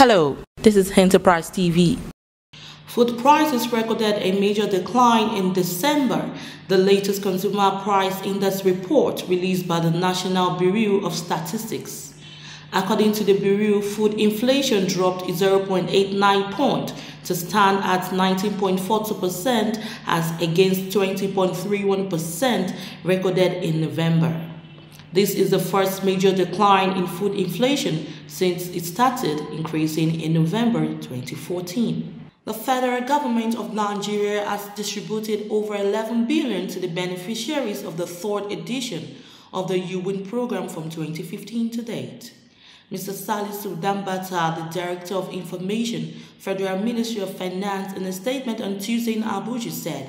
Hello, this is Enterprise TV. Food prices recorded a major decline in December, the latest Consumer Price Index report released by the National Bureau of Statistics. According to the Bureau, food inflation dropped 0.89 point to stand at 19.42% as against 20.31% recorded in November. This is the first major decline in food inflation since it started increasing in November 2014. The federal government of Nigeria has distributed over 11 billion to the beneficiaries of the third edition of the UWIN program from 2015 to date. Mr. Sali Sudan, the Director of Information, Federal Ministry of Finance, in a statement on Tuesday in Abuji said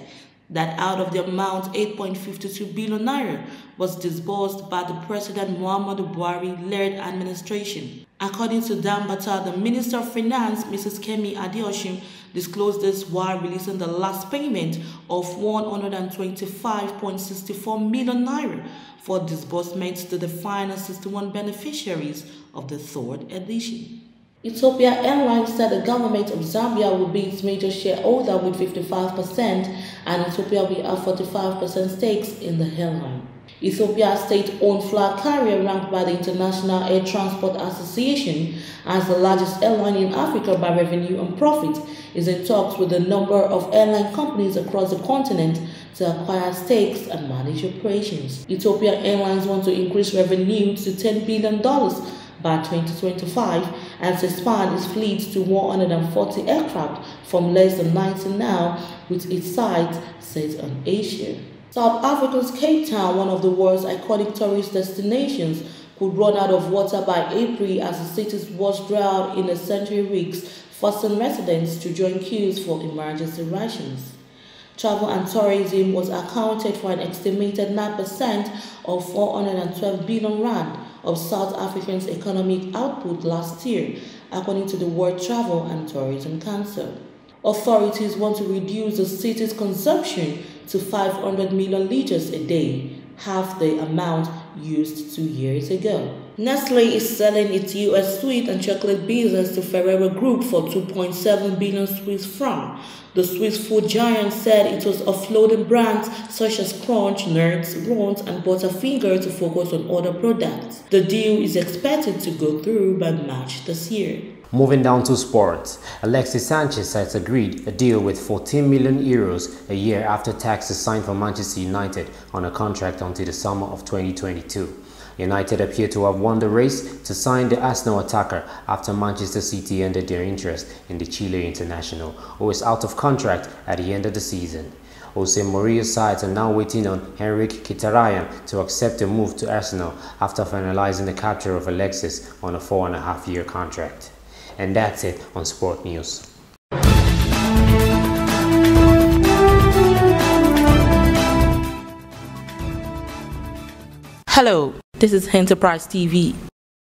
that out of the amount 8.52 billion naira was disbursed by the President Muhammadu Buhari-led administration. According to Dambata, the Minister of Finance, Mrs. Kemi Adeosun, disclosed this while releasing the last payment of 125.64 million naira for disbursements to the final 61 beneficiaries of the third edition. Ethiopia Airlines said the government of Zambia will be its major shareholder with 55%, and Ethiopia will have 45% stakes in the airline. Ethiopia's state-owned flag carrier, ranked by the International Air Transport Association as the largest airline in Africa by revenue and profit, is in talks with a number of airline companies across the continent to acquire stakes and manage operations. Ethiopia Airlines wants to increase revenue to $10 billion by 2025 and to expand its fleet to 140 aircraft from less than 90 now, with its sights set on Asia. South Africa's Cape Town, one of the world's iconic tourist destinations, could run out of water by April as the city's worst drought in a century reeks, forcing residents to join queues for emergency rations. Travel and tourism was accounted for an estimated 9% of 412 billion rand of South Africa's economic output last year, according to the World Travel and Tourism Council. Authorities want to reduce the city's consumption to 500 million liters a day, half the amount used 2 years ago. Nestle is selling its US sweet and chocolate business to Ferrero Group for 2.7 billion Swiss francs. The Swiss food giant said it was offloading brands such as Crunch, Nerds, Ront, and Butterfinger to focus on other products. The deal is expected to go through by March this year. Moving down to sports, Alexis Sanchez has agreed a deal with 14 million euros a year after taxes, signed for Manchester United on a contract until the summer of 2022. United appear to have won the race to sign the Arsenal attacker after Manchester City ended their interest in the Chile international, who is out of contract at the end of the season. Jose Mourinho's sides are now waiting on Henrikh Mkhitaryan to accept a move to Arsenal after finalizing the capture of Alexis on a 4.5-year contract. And that's it on Sport News. Hello, this is Enterprise TV.